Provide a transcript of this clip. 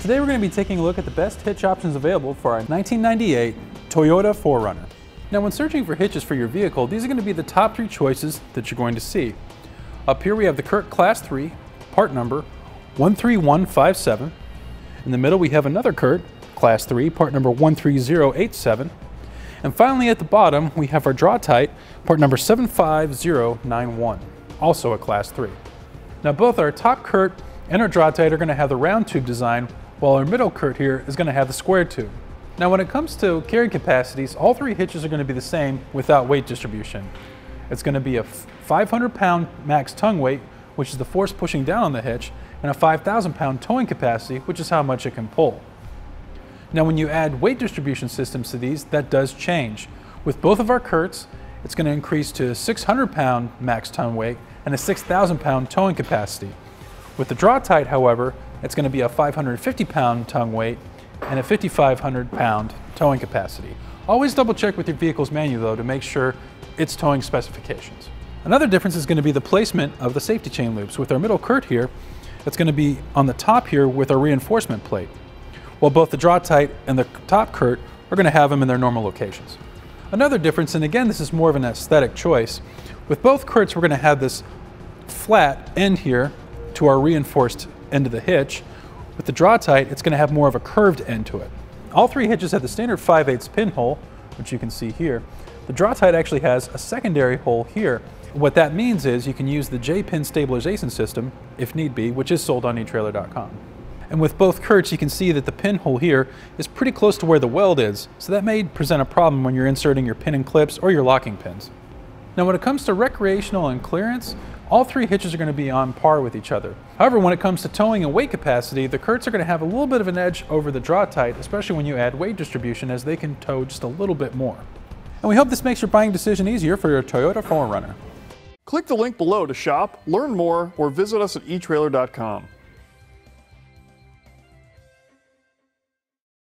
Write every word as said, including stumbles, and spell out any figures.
Today we're going to be taking a look at the best hitch options available for our nineteen ninety-eight Toyota four runner. Now when searching for hitches for your vehicle, these are going to be the top three choices that you're going to see. Up here we have the Curt Class three, part number one three one five seven. In the middle we have another Curt Class three, part number one three zero eight seven. And finally at the bottom we have our Draw-Tite, part number seven five zero nine one, also a Class three. Now both our top Curt and our Draw-Tite are going to have the round tube design, while our middle Curt here is going to have the square tube. Now when it comes to carry capacities, all three hitches are going to be the same without weight distribution. It's going to be a five hundred pound max tongue weight, which is the force pushing down on the hitch, and a five thousand pound towing capacity, which is how much it can pull. Now when you add weight distribution systems to these, that does change. With both of our Curts, it's going to increase to a six hundred pound max tongue weight and a six thousand pound towing capacity. With the Draw-Tite, however, it's going to be a five hundred fifty pound tongue weight and a fifty-five hundred pound towing capacity. Always double check with your vehicle's manual though to make sure its towing specifications. Another difference is going to be the placement of the safety chain loops. With our middle Curt here, it's going to be on the top here with our reinforcement plate, while both the Draw-Tite and the top Curt are going to have them in their normal locations. Another difference, and again this is more of an aesthetic choice, with both Curts we're going to have this flat end here to our reinforced end of the hitch. With the Draw-Tite, it's going to have more of a curved end to it. All three hitches have the standard five eighths pinhole, which you can see here. The Draw-Tite actually has a secondary hole here. What that means is you can use the J-pin stabilization system if need be, which is sold on e Trailer dot com. And with both Curts, you can see that the pinhole here is pretty close to where the weld is, so that may present a problem when you're inserting your pin and clips or your locking pins. Now when it comes to recreational and clearance, all three hitches are going to be on par with each other. However, when it comes to towing and weight capacity, the Curts are going to have a little bit of an edge over the Draw-Tite, especially when you add weight distribution, as they can tow just a little bit more. And we hope this makes your buying decision easier for your Toyota four runner. Click the link below to shop, learn more, or visit us at e Trailer dot com.